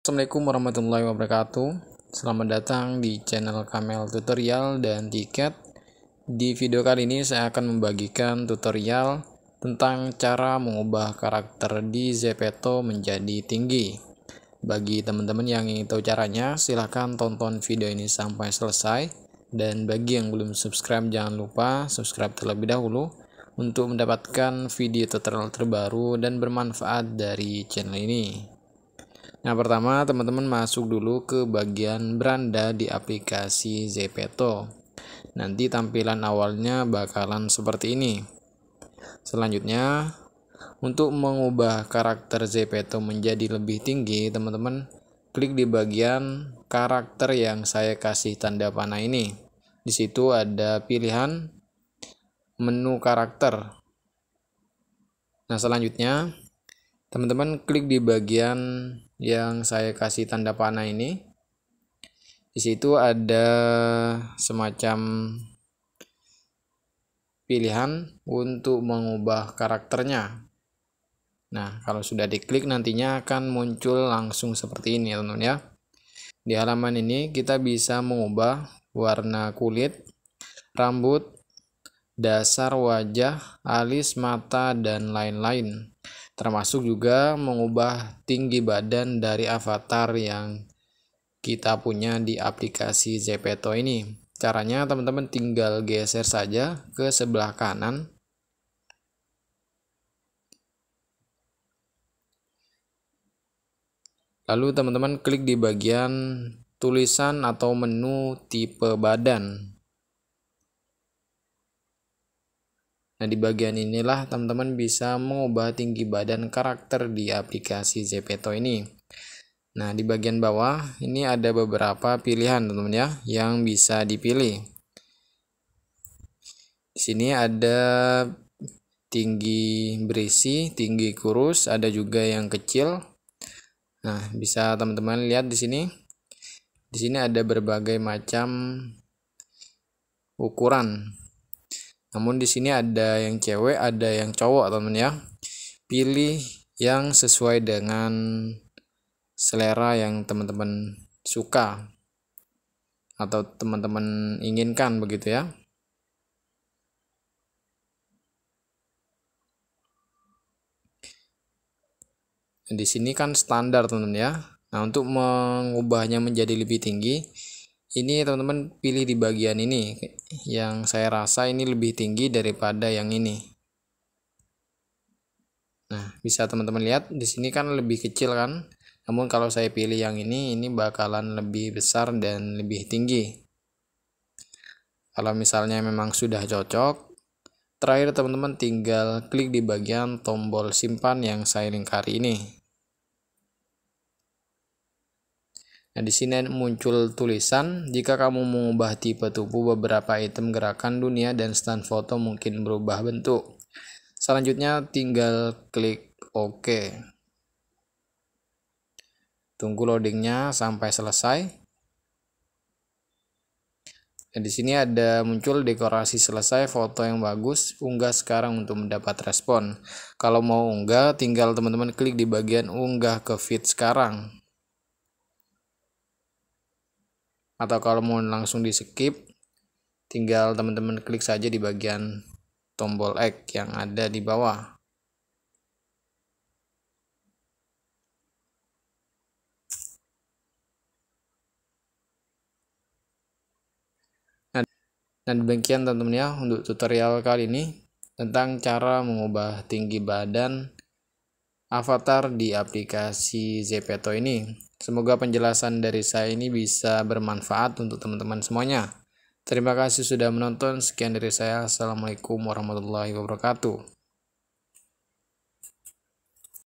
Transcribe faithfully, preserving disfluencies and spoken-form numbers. Assalamualaikum warahmatullahi wabarakatuh. Selamat datang di channel Kamel Tutorial dan Tiket. Di video kali ini saya akan membagikan tutorial tentang cara mengubah karakter di Zepeto menjadi tinggi. Bagi teman-teman yang ingin tahu caranya, silahkan tonton video ini sampai selesai. Dan bagi yang belum subscribe, jangan lupa subscribe terlebih dahulu untuk mendapatkan video tutorial terbaru dan bermanfaat dari channel ini. Nah, pertama teman-teman masuk dulu ke bagian beranda di aplikasi Zepeto. Nanti tampilan awalnya bakalan seperti ini. Selanjutnya, untuk mengubah karakter Zepeto menjadi lebih tinggi, teman-teman klik di bagian karakter yang saya kasih tanda panah ini. Di situ ada pilihan menu karakter. Nah, selanjutnya teman-teman klik di bagian yang saya kasih tanda panah ini. Di situ ada semacam pilihan untuk mengubah karakternya. Nah, kalau sudah diklik nantinya akan muncul langsung seperti ini, teman-teman ya. Di halaman ini kita bisa mengubah warna kulit, rambut, dasar wajah, alis, mata, dan lain-lain. Termasuk juga mengubah tinggi badan dari avatar yang kita punya di aplikasi Zepeto ini. Caranya teman-teman tinggal geser saja ke sebelah kanan. Lalu teman-teman klik di bagian tulisan atau menu tipe badan. Nah, di bagian inilah teman-teman bisa mengubah tinggi badan karakter di aplikasi Zepeto ini. Nah, di bagian bawah ini ada beberapa pilihan, teman-teman ya, yang bisa dipilih. Di sini ada tinggi berisi, tinggi kurus, ada juga yang kecil. Nah, bisa teman-teman lihat di sini. Di sini ada berbagai macam ukuran. Namun di sini ada yang cewek, ada yang cowok, teman-teman ya. Pilih yang sesuai dengan selera yang teman-teman suka atau teman-teman inginkan, begitu ya. Di sini kan standar, teman-teman ya. Nah, untuk mengubahnya menjadi lebih tinggi, ini teman-teman pilih di bagian ini. Yang saya rasa ini lebih tinggi daripada yang ini. Nah, bisa teman-teman lihat di sini kan lebih kecil kan. Namun kalau saya pilih yang ini, ini bakalan lebih besar dan lebih tinggi. Kalau misalnya memang sudah cocok, terakhir teman-teman tinggal klik di bagian tombol simpan yang saya lingkari ini. Nah, di sini muncul tulisan, jika kamu mengubah tipe tubuh, beberapa item gerakan dunia dan stand foto mungkin berubah bentuk. Selanjutnya tinggal klik OK. Tunggu loadingnya sampai selesai. Nah, di sini ada muncul dekorasi selesai, foto yang bagus, unggah sekarang untuk mendapat respon. Kalau mau unggah, tinggal teman-teman klik di bagian unggah ke feed sekarang. Atau kalau mau langsung di skip, tinggal teman-teman klik saja di bagian tombol X yang ada di bawah. Nah, demikian teman-teman ya untuk tutorial kali ini tentang cara mengubah tinggi badan avatar di aplikasi Zepeto ini. Semoga penjelasan dari saya ini bisa bermanfaat untuk teman-teman semuanya. Terima kasih sudah menonton. Sekian dari saya. Assalamualaikum warahmatullahi wabarakatuh.